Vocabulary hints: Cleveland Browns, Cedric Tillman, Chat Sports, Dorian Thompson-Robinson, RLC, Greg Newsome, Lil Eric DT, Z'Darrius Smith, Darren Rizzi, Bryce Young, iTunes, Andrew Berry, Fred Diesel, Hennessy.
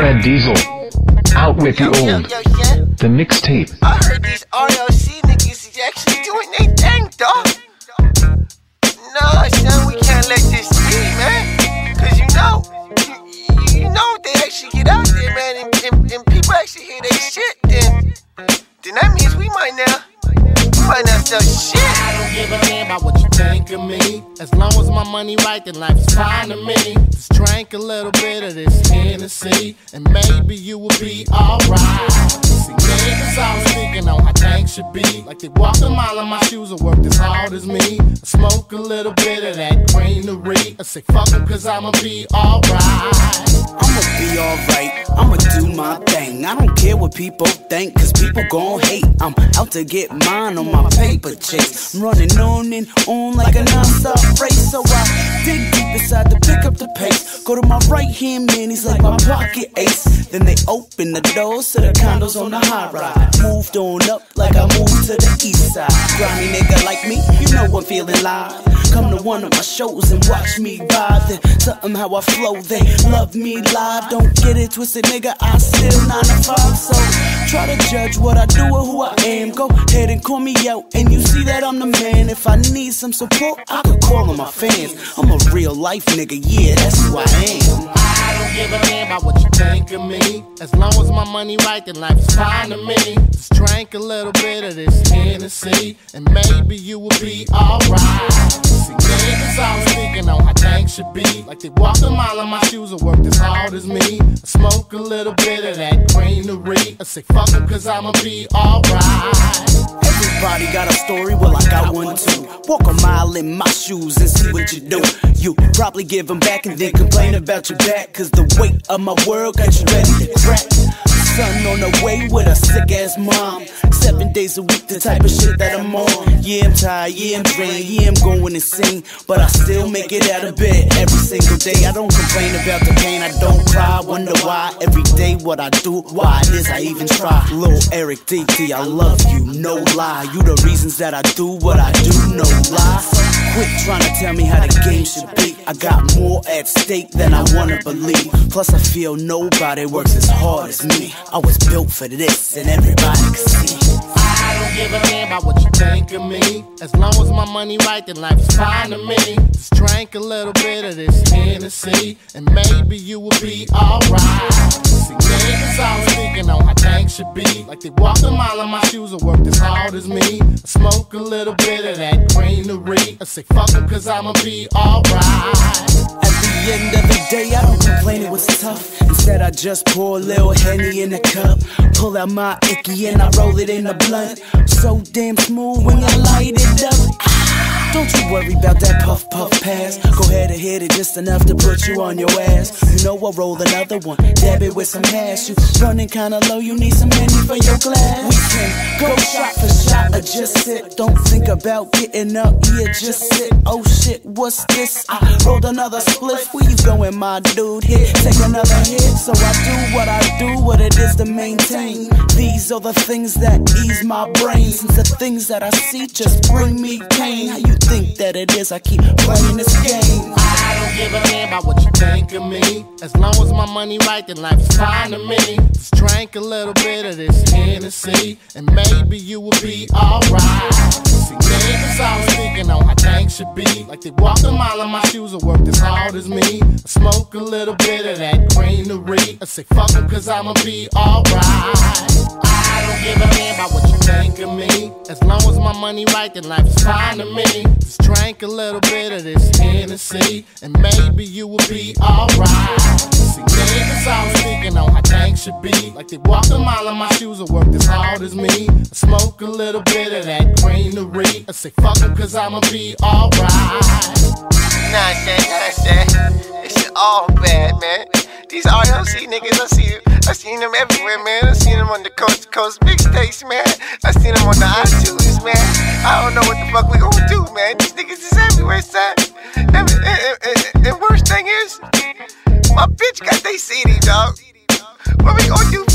Fred Diesel. Out with the old. The mixtape. I heard these RLC niggas is actually doing their thing, dog. No, son, we can't let this be, man. Cause you know if they actually get out there, man, and people actually hear their shit, then that means we might not sell shit. I don't give a damn about what you think of me. As long as my money right, then life's fine to me. Just drink a little bit of this Hennessy, and maybe you will be alright. See, niggas I was speaking on, I think should be like they walked a mile in my shoes or worked as hard as me. I smoke a little bit of that greenery. I say fuck them cause I'ma be alright. I'ma be alright, I'ma do my thing. I don't care what people think, cause people gon' hate. I'm out to get mine on my paper chase. I'm running on and on like a non-stop race. So I dig deep inside to pick up the pace. Go to my right hand man, he's like my pocket ace. Then they open the doors to the condos on the high rise. Moved on up like I moved to the east side. Grimy nigga like me, you know I'm feeling live. Come to one of my shows and watch me vibe. Then something how I flow, they love me live. Don't get it twisted, nigga, I still 9 to 5. So try to judge what I do or who I am. Go ahead and call me out, and you see that I'm the man. If I need some support, I could call on my fans. I'm a real life nigga, yeah, that's who I am. I don't give a damn about what you think of me. As long as my money right, then life's fine to me. Just drink a little bit of this Hennessy, and maybe you will be alright. See, niggas I was speaking on, I think should be like they walked a mile in my shoes or worked as hard as me. I smoke a little bit of that greenery. I say fuck them cause I'ma be alright. Everybody got a story, well I got one too. Walk a mile in my shoes and see what you do. You probably give them back and then complain about your back, cause the weight of my world got you ready to crack. Son on the way with a sick ass mom. 7 days a week, the type of shit that I'm on. Yeah, I'm tired, yeah, I'm drained, yeah, I'm going insane. But I still make it out of bed every single day. I don't complain about the pain, I don't cry. Wonder why every day what I do, why it is I even try. Lil Eric DT, I love you, no lie. You the reasons that I do what I do, no lie. Quit trying to tell me how the game should be. I got more at stake than I wanna believe. Plus I feel nobody works as hard as me. I was built for this and everybody can see. I don't give a damn about what you think of me. As long as my money right, then life's fine to me. Just drink a little bit of this Hennessy, and maybe you will be alright. See, niggas I was speaking on, I think should be like they walked a mile in my shoes or worked as hard as me. I smoke a little bit of that greenery. I say fuck them cause I'ma be alright. At the end of the day, I don't complain it was tough. Instead I just pour a little Henny in a cup, pull out my icky and I roll it in the blunt. So damn smooth when you light it up. Don't you worry about that puff puff pass. Go ahead and hit it just enough to put you on your ass. You know I'll roll another one, dab it with some hash. You running kinda low, you need some Henny for your glass. We can go shot for shot or just sit. Don't think about getting up, yeah, just sit. Oh shit, what's this? I rolled another spliff. Where you going, my dude? Here, take another hit. So I do what it is to maintain. These are the things that ease my brain, since the things that I see just bring me pain. How you think that it is, I keep playing this game. I don't give a damn about what you think of me. As long as my money right, then life's fine to me. Just drink a little bit of this Hennessy, and maybe you will be alright. See, niggas I was speaking on, I think should be like they walked a mile in my shoes or worked as hard as me. I smoke a little bit of that greenery. I say fuck them cause I'ma be alright. I don't give a damn about what you think of me. As long as my money right, then life's fine to me. Just drink a little bit of this Hennessy, and maybe you will be alright. See, niggas I was speaking on, I think should be like they walked a mile in my shoes or worked as hard as me. I smoke a little bit of that greenery. I say fuck them cause I'ma be alright. Nah, it's all bad, man. These RLC niggas, I seen them everywhere, man. I seen them on the coast to coast mixtapes, man. I seen them on the iTunes, man. I don't know what the fuck we gonna do, man. These niggas is everywhere, son. And worst thing is, my bitch got they CD, dog. What we gonna do?